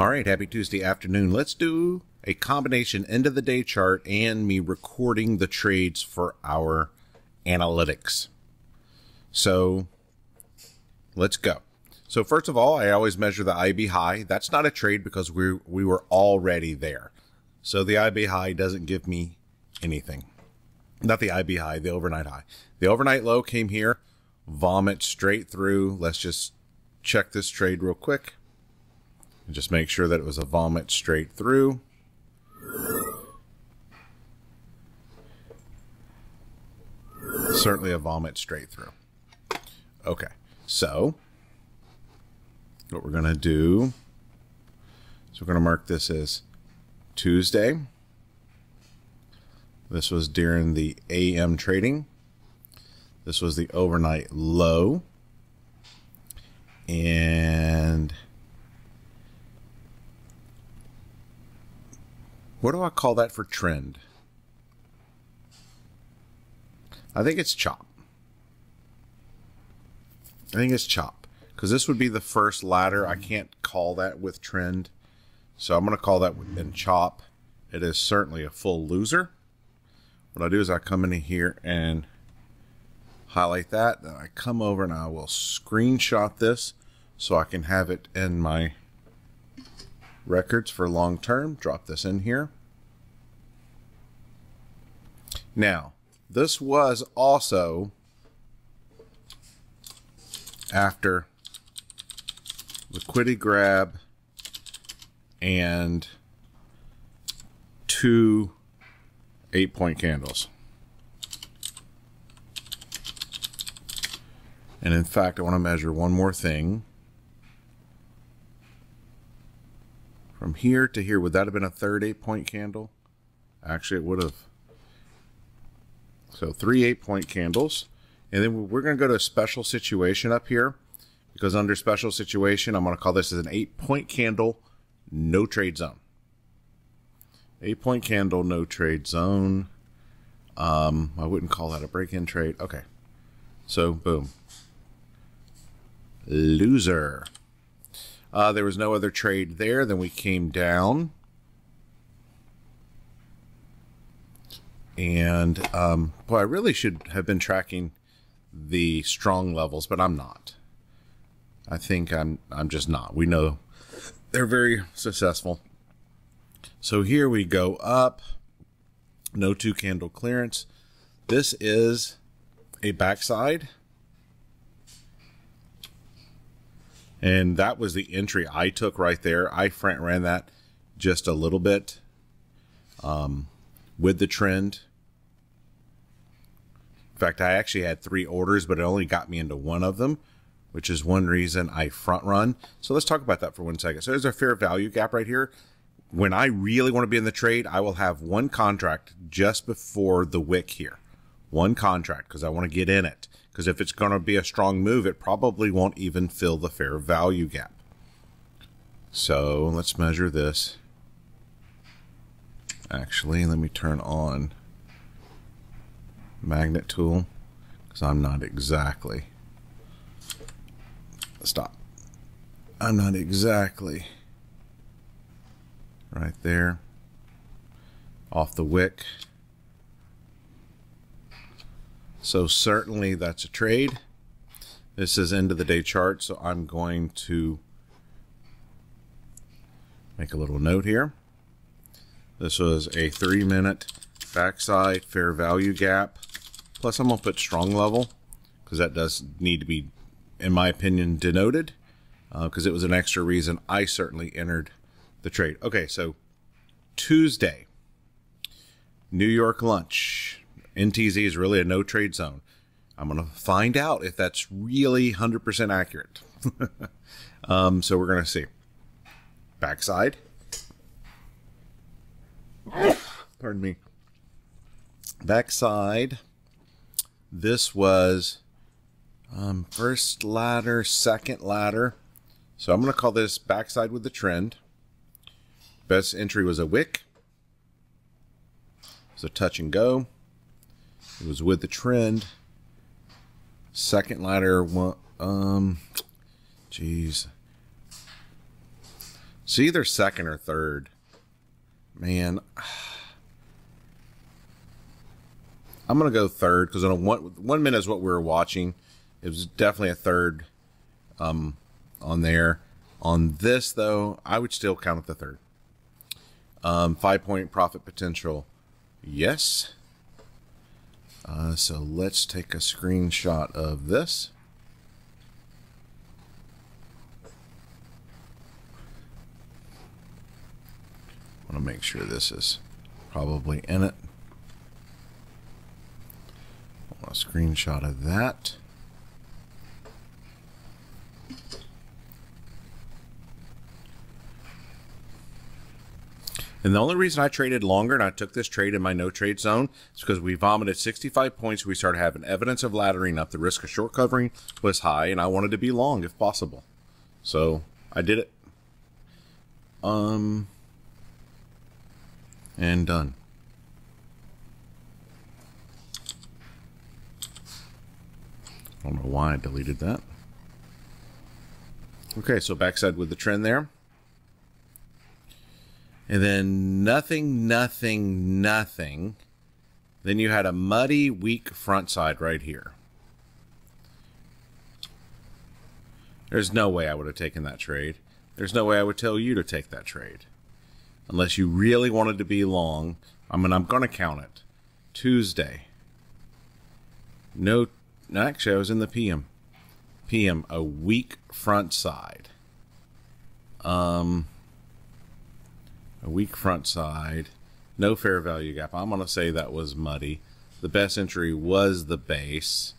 All right, happy Tuesday afternoon. Let's do a combination end of the day chart and me recording the trades for our analytics. So let's go. So first of all, I always measure the IB high. That's not a trade because we were already there. So the IB high doesn't give me anything. Not the IB high, the overnight high. The overnight low came here, vomit straight through. Let's just check this trade real quick. And just make sure that it was a vomit straight through. Certainly a vomit straight through. Okay, so what we're gonna do is we're gonna mark this as Tuesday. This was during the AM trading. This was the overnight low. And what do I call that for trend? I think it's chop. I think it's chop because this would be the first ladder. I can't call that with trend. So I'm going to call that in chop. It is certainly a full loser. What I do is I come in here and highlight that. Then I come over and I will screenshot this so I can have it in my records for long term. Drop this in here. Now, this was also after liquidity grab and two 8-point candles. And in fact, I want to measure one more thing. From here to here, would that have been a third 8-point candle? Actually, it would have. So 3 8-point candles. And then we're going to go to a special situation up here because under special situation, I'm going to call this as an 8-point candle, no trade zone. 8-point candle, no trade zone. I wouldn't call that a break-in trade. Okay. So, boom. Loser. There was no other trade there. Then we came down. And, boy, I really should have been tracking the strong levels, but I'm not. I think I'm just not. We know they're very successful. So here we go up, no 2-candle clearance. This is a backside. And that was the entry I took right there. I front ran that just a little bit with the trend. In fact, I actually had 3 orders, but it only got me into one of them, which is one reason I front run. So let's talk about that for one second. So there's a fair value gap right here. When I really want to be in the trade, I will have one contract just before the wick here. One contract because I want to get in it. Because if it's going to be a strong move, it probably won't even fill the fair value gap. So let's measure this. Actually, let me turn on magnet tool because I'm not exactly. Stop. I'm not exactly right there off the wick. So certainly that's a trade. This is end of the day chart, so I'm going to make a little note here. This was a 3-minute backside fair value gap. Plus I'm gonna put strong level because that does need to be, in my opinion, denoted because it was an extra reason I certainly entered the trade. Okay, so Tuesday, New York lunch. NTZ is really a no trade zone. I'm going to find out if that's really 100% accurate. So we're going to see. Backside. Pardon me. Backside. This was first ladder, second ladder. So I'm going to call this backside with the trend. Best entry was a wick. It was a touch and go. It was with the trend. Second ladder, So either second or third. Man. I'm going to go third because on 1 minute is what we were watching. It was definitely a third on there. On this, though, I would still count with the third. 5 point profit potential. Yes. So let's take a screenshot of this. I want to make sure this is probably in it. I want a screenshot of that. And the only reason I traded longer and I took this trade in my no trade zone is because we vomited 65 points. We started having evidence of laddering up. The risk of short covering was high and I wanted to be long if possible. So I did it. And done. I don't know why I deleted that. Okay, so backside with the trend there. And then nothing, nothing, nothing. Then you had a muddy, weak front side right here. There's no way I would have taken that trade. There's no way I would tell you to take that trade. Unless you really wanted to be long. I mean, I'm going to count it. Tuesday. No, actually, I was in the PM. PM, a weak front side. A weak front side, no fair value gap. I'm going to say that was muddy. The best entry was the base.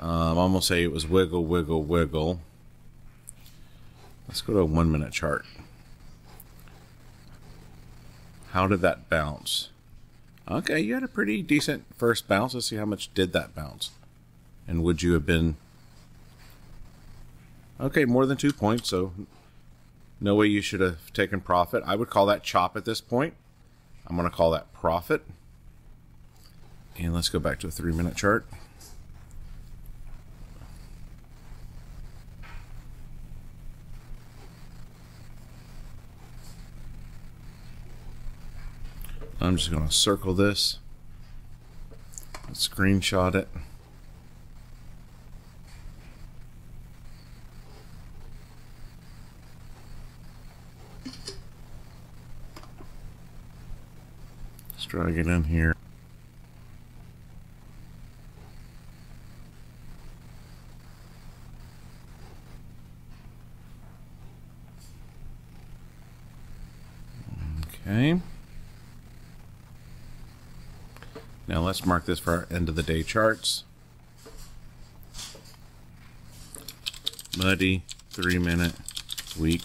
I'm going to say it was wiggle, wiggle, wiggle. Let's go to a 1 minute chart. How did that bounce? Okay, you had a pretty decent first bounce. Let's see how much did that bounce. And would you have been... Okay, more than 2 points, so... No way you should have taken profit. I would call that chop at this point. I'm going to call that profit. And let's go back to a 3 minute chart. I'm just going to circle this. Let's screenshot it. Drag it in here. Okay. Now let's mark this for our end of the day charts. Muddy, 3 minute, weak.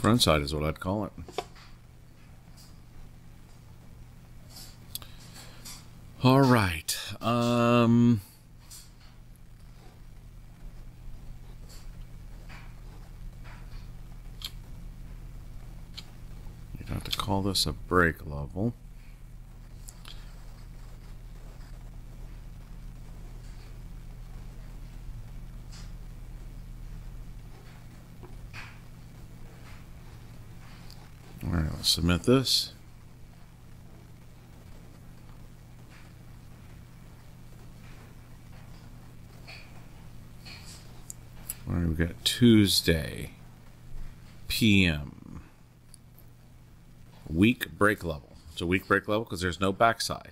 Front side is what I'd call it. All right. You'd have to call this a break level. Submit this. All right, we've got Tuesday PM. Weak break level. It's a weak break level because there's no backside.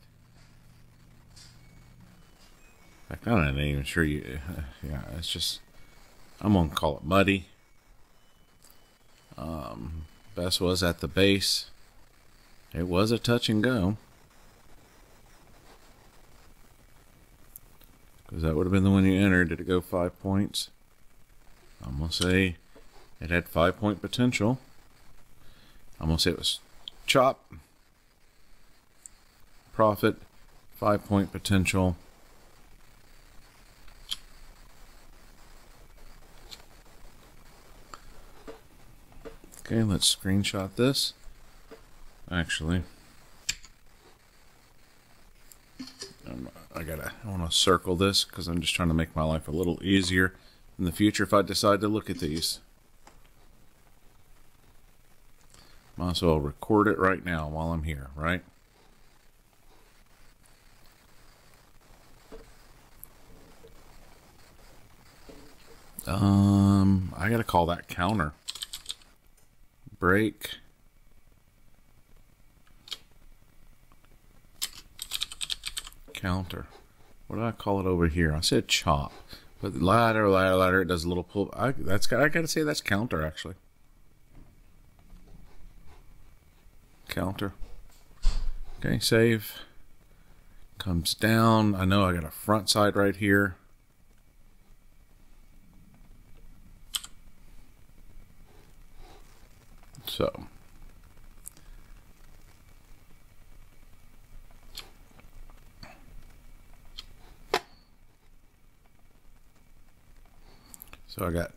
In fact, I'm not even sure you. Yeah, it's just. I'm gonna call it muddy. Best was at the base. It was a touch and go. Because that would have been the one you entered. Did it go 5 points? I'm going to say it had 5 point potential. I'm going to say it was chop. Profit. 5 point potential. Okay, let's screenshot this. Actually, I want to circle this because I'm just trying to make my life a little easier. in the future if I decide to look at these. Might as well record it right now while I'm here, right? I gotta call that counter. Break. Counter. What do I call it over here? I said chop. But ladder, it does a little pull. I gotta say that's counter, actually. Counter. Okay, save. Comes down. I know I got a front side right here. So I got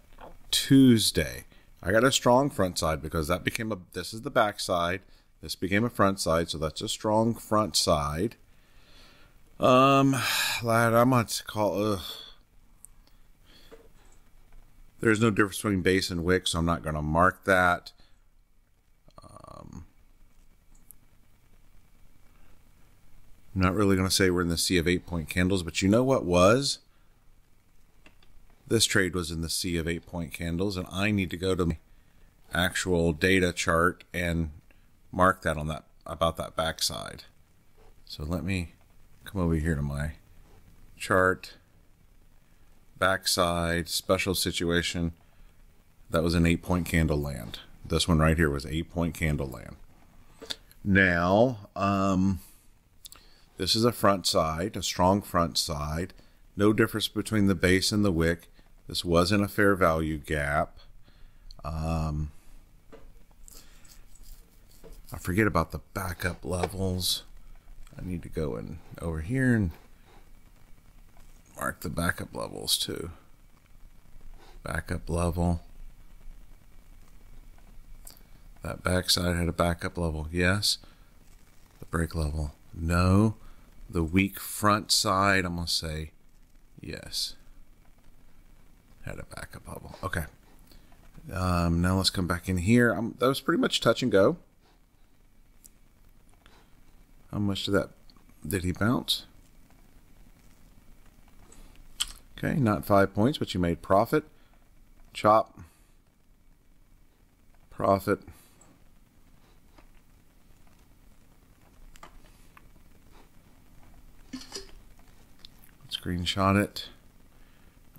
Tuesday. I got a strong front side because that became a, this is the back side. This became a front side, so that's a strong front side. Lad, I might call there's no difference between base and wick, so I'm not gonna mark that. I'm not really going to say we're in the sea of 8-point candles, but you know what was? This trade was in the sea of 8-point candles, and I need to go to my actual data chart and mark that on that, about that backside. So let me come over here to my chart, backside, special situation. That was an 8-point candle land. This one right here was 8-point candle land. Now, this is a front side, a strong front side. No difference between the base and the wick. This wasn't a fair value gap. I forget about the backup levels. I need to go in over here and mark the backup levels too. Backup level. That backside had a backup level, yes. The break level, no. The weak front side, I'm gonna say yes. Had a backup level, okay. Now let's come back in here. That was pretty much touch and go. How much of that did he bounce? Okay, not 5 points, but you made profit. Chop, profit. Screenshot it.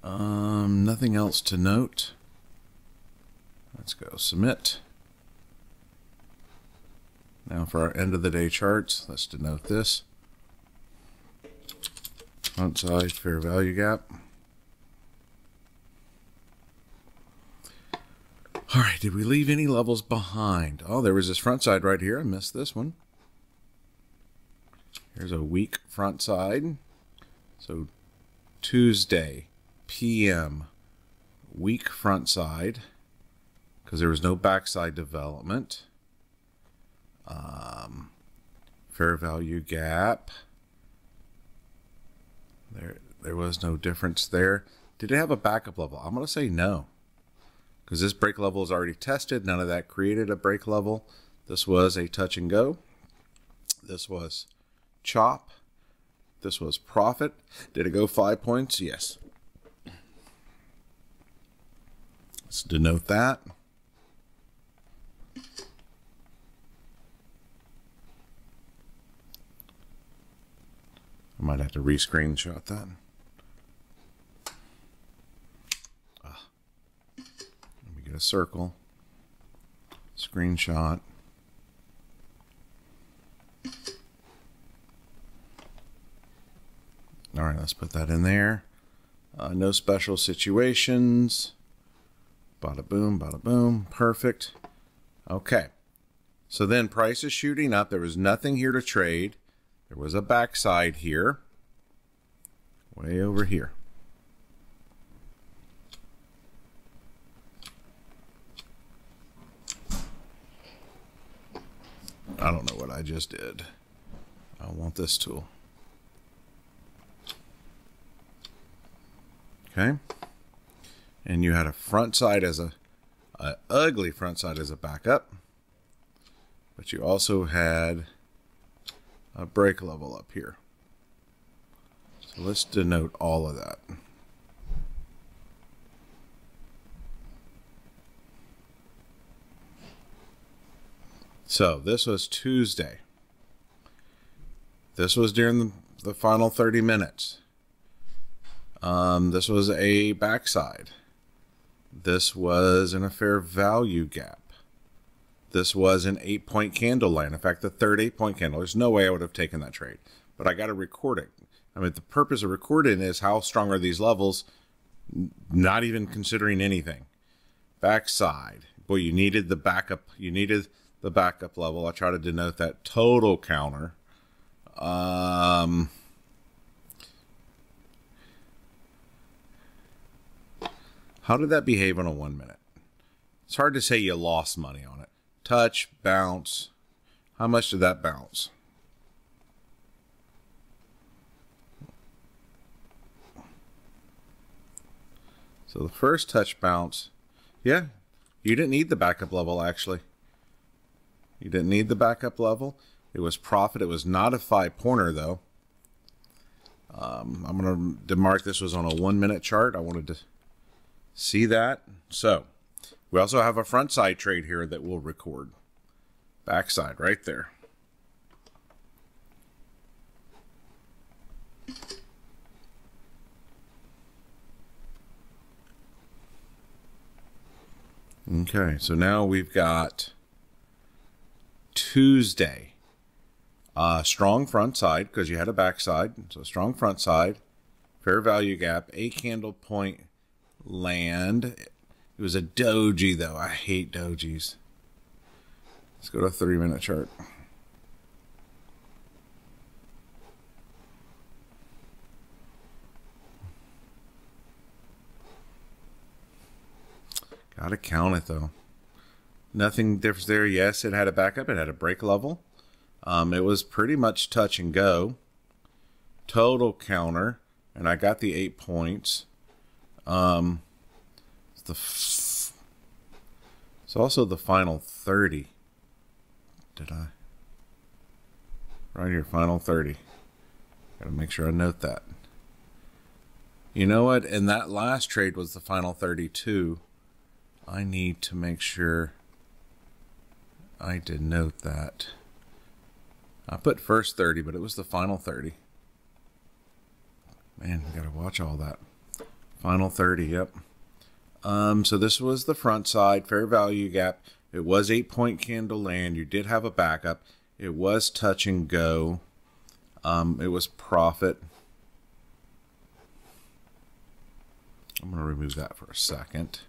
Nothing else to note. Let's go submit. Now for our end of the day charts, let's denote this. Front side, fair value gap. All right, did we leave any levels behind? Oh, there was this front side right here. I missed this one. Here's a weak front side. So Tuesday, PM, weak front side, because there was no backside development. Fair value gap. There was no difference there. Did it have a backup level? I'm going to say no, because this break level is already tested. None of that created a break level. This was a touch and go. This was chop. This was profit. Did it go 5 points? Yes. Let's denote that. I might have to re-screenshot that. Let me get a circle. Screenshot. All right, let's put that in there. No special situations. Bada boom, perfect. Okay, so then price is shooting up. There was nothing here to trade. There was a backside here, way over here. I don't know what I just did. I want this tool. Okay, and you had a front sight as a ugly front sight as a backup, but you also had a brake level up here. So let's denote all of that. So this was Tuesday. This was during the final 30 minutes. This was a backside. This was an affair value gap. This was an 8-point candle line. In fact, the third 8-point candle, there's no way I would have taken that trade, but I got to record it. I mean, the purpose of recording is how strong are these levels, not even considering anything. Backside. Boy, you needed the backup. You needed the backup level. I try to denote that total counter. How did that behave on a 1 minute? It's hard to say you lost money on it. Touch, bounce. How much did that bounce? So the first touch bounce, yeah, you didn't need the backup level actually. You didn't need the backup level. It was profit. It was not a 5-pointer though. I'm going to demark this was on a 1 minute chart. I wanted to see that. So we also have a front side trade here that we'll record. Backside right there. Okay, so now we've got Tuesday. Strong front side because you had a backside. So strong front side, fair value gap, 8 candle point land. It was a doji though. I hate dojis. Let's go to a 3-minute chart. Gotta count it though. Nothing different there. Yes, it had a backup. It had a break level. It was pretty much touch and go. Total counter, and I got the 8 points. It's also the final 30. Did I? Right here, final 30. Gotta make sure I note that. You know what? And that last trade was the final 32. I need to make sure I denote that. I put first 30, but it was the final 30. Man, you gotta watch all that. Final 30, yep. So this was the front side, fair value gap. It was 8-point candle land. You did have a backup. It was touch and go. It was profit. I'm gonna remove that for a second.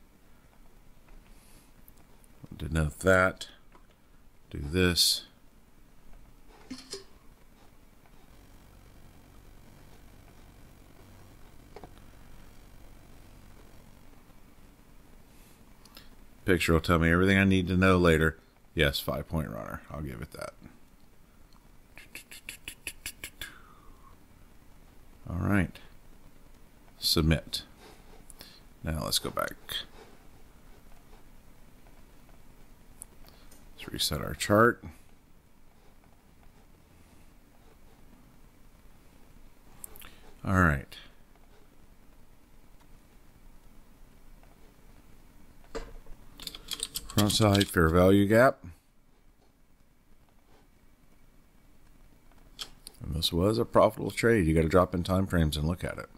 Denote that. Do this. Picture will tell me everything I need to know later. Yes, 5-point runner. I'll give it that. All right. Submit. Now let's go back. Let's reset our chart. All right. Front side, fair value gap. And this was a profitable trade. You got to drop in time frames and look at it.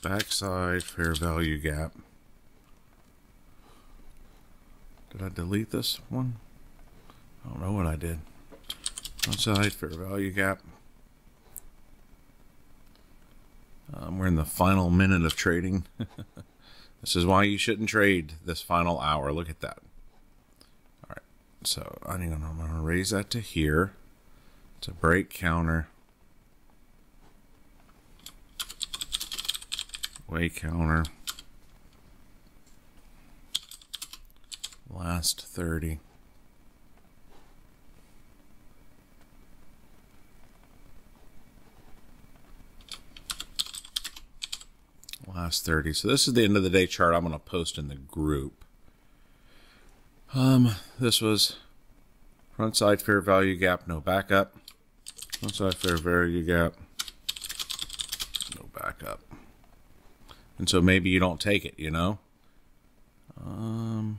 Backside, fair value gap. Did I delete this one? I don't know what I did. Front side, fair value gap. We're in the final minute of trading. This is why you shouldn't trade this final hour. Look at that. All right. So I'm going to raise that to here. It's a break counter. Way counter. Last 30. past 30. So this is the end of the day chart I'm going to post in the group. This was front side fair value gap, no backup. Front side fair value gap, no backup. And so maybe you don't take it, you know? I'm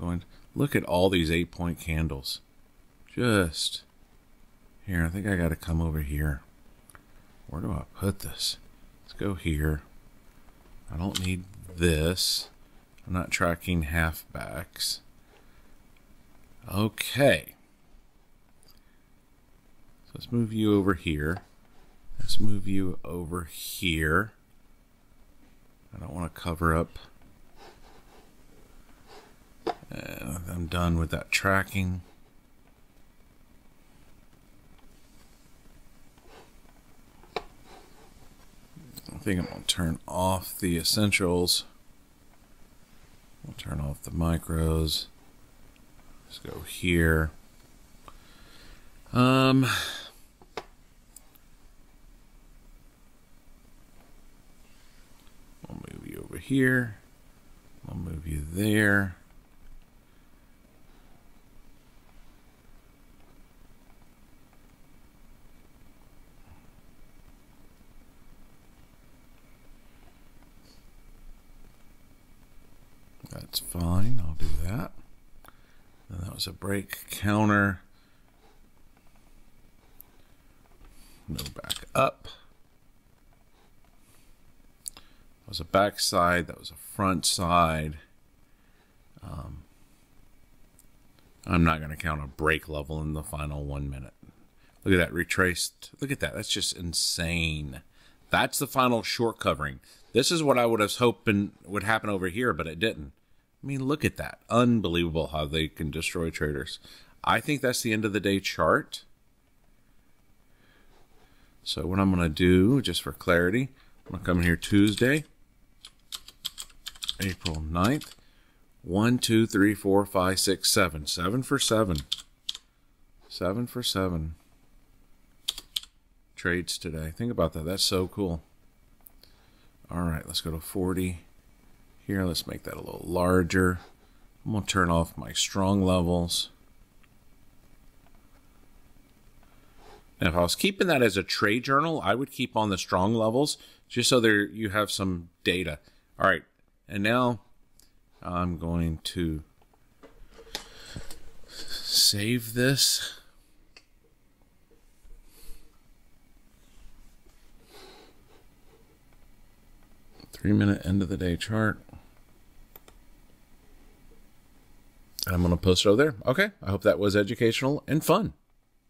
going to look at all these 8-point candles. Just here, I think I got to come over here. Where do I put this? Let's go here. I don't need this. I'm not tracking halfbacks. Okay. So let's move you over here. Let's move you over here. I don't want to cover up. I'm done with that tracking. I think I'm going to turn off the essentials. I'll turn off the micros. Let's go here. I'll move you over here. I'll move you there. That's fine, I'll do that. And that was a break counter. No back up. That was a back side, that was a front side. I'm not going to count a break level in the final 1 minute. Look at that, retraced. Look at that, that's just insane. That's the final short covering. This is what I would have hoped would happen over here, but it didn't. I mean, look at that. Unbelievable how they can destroy traders. I think that's the end of the day chart. So what I'm going to do, just for clarity, I'm going to come here Tuesday, April 9th. 1, 2, 3, 4, 5, 6, 7. 7 for 7. 7 for 7. Trades today. Think about that. That's so cool. All right, let's go to 40. Here, let's make that a little larger. I'm going to turn off my strong levels. And if I was keeping that as a trade journal, I would keep on the strong levels just so there you have some data. All right, and now I'm going to save this. Three-minute end of the day chart. I'm going to post it over there. Okay, I hope that was educational and fun.